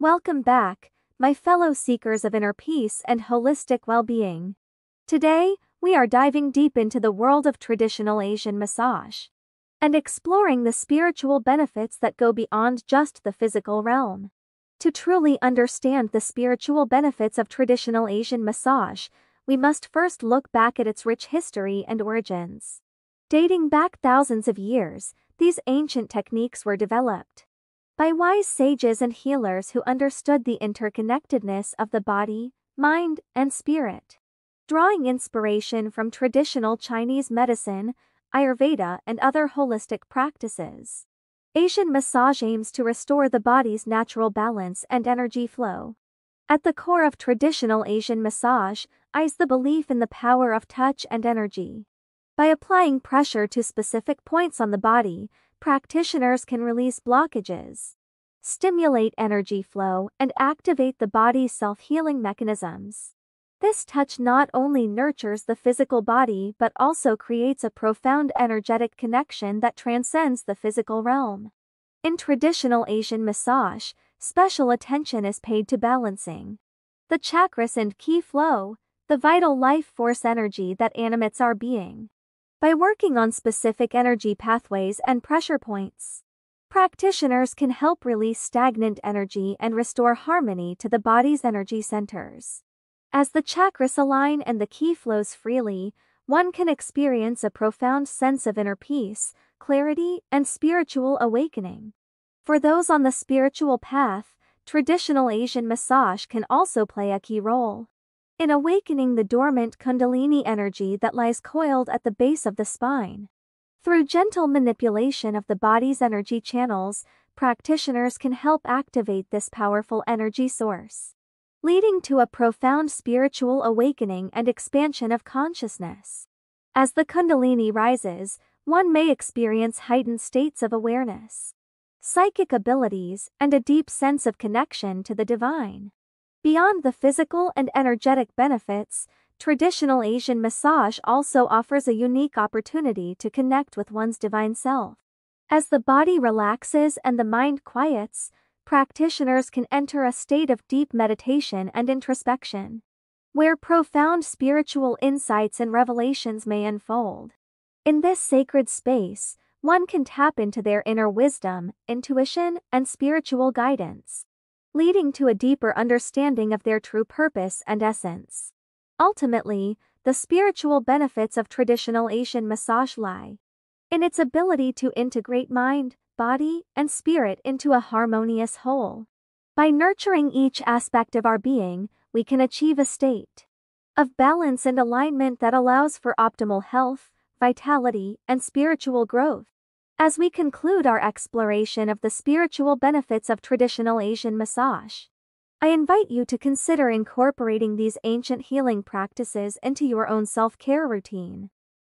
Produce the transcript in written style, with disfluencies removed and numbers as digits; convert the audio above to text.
Welcome back, my fellow seekers of inner peace and holistic well-being. Today, we are diving deep into the world of traditional Asian massage and exploring the spiritual benefits that go beyond just the physical realm. To truly understand the spiritual benefits of traditional Asian massage, we must first look back at its rich history and origins. Dating back thousands of years, these ancient techniques were developed by wise sages and healers who understood the interconnectedness of the body, mind, and spirit. Drawing inspiration from traditional Chinese medicine, Ayurveda, and other holistic practices, Asian massage aims to restore the body's natural balance and energy flow. At the core of traditional Asian massage is the belief in the power of touch and energy. By applying pressure to specific points on the body, practitioners can release blockages, stimulate energy flow, and activate the body's self-healing mechanisms. This touch not only nurtures the physical body but also creates a profound energetic connection that transcends the physical realm. In traditional Asian massage, special attention is paid to balancing the chakras and qi flow, the vital life force energy that animates our being. By working on specific energy pathways and pressure points, practitioners can help release stagnant energy and restore harmony to the body's energy centers. As the chakras align and the qi flows freely, one can experience a profound sense of inner peace, clarity, and spiritual awakening. For those on the spiritual path, traditional Asian massage can also play a key role in awakening the dormant kundalini energy that lies coiled at the base of the spine. Through gentle manipulation of the body's energy channels, practitioners can help activate this powerful energy source, leading to a profound spiritual awakening and expansion of consciousness. As the kundalini rises, one may experience heightened states of awareness, psychic abilities, and a deep sense of connection to the divine. Beyond the physical and energetic benefits, traditional Asian massage also offers a unique opportunity to connect with one's divine self. As the body relaxes and the mind quiets, practitioners can enter a state of deep meditation and introspection, where profound spiritual insights and revelations may unfold. In this sacred space, one can tap into their inner wisdom, intuition, and spiritual guidance, leading to a deeper understanding of their true purpose and essence. Ultimately, the spiritual benefits of traditional Asian massage lie in its ability to integrate mind, body, and spirit into a harmonious whole. By nurturing each aspect of our being, we can achieve a state of balance and alignment that allows for optimal health, vitality, and spiritual growth. As we conclude our exploration of the spiritual benefits of traditional Asian massage, I invite you to consider incorporating these ancient healing practices into your own self-care routine.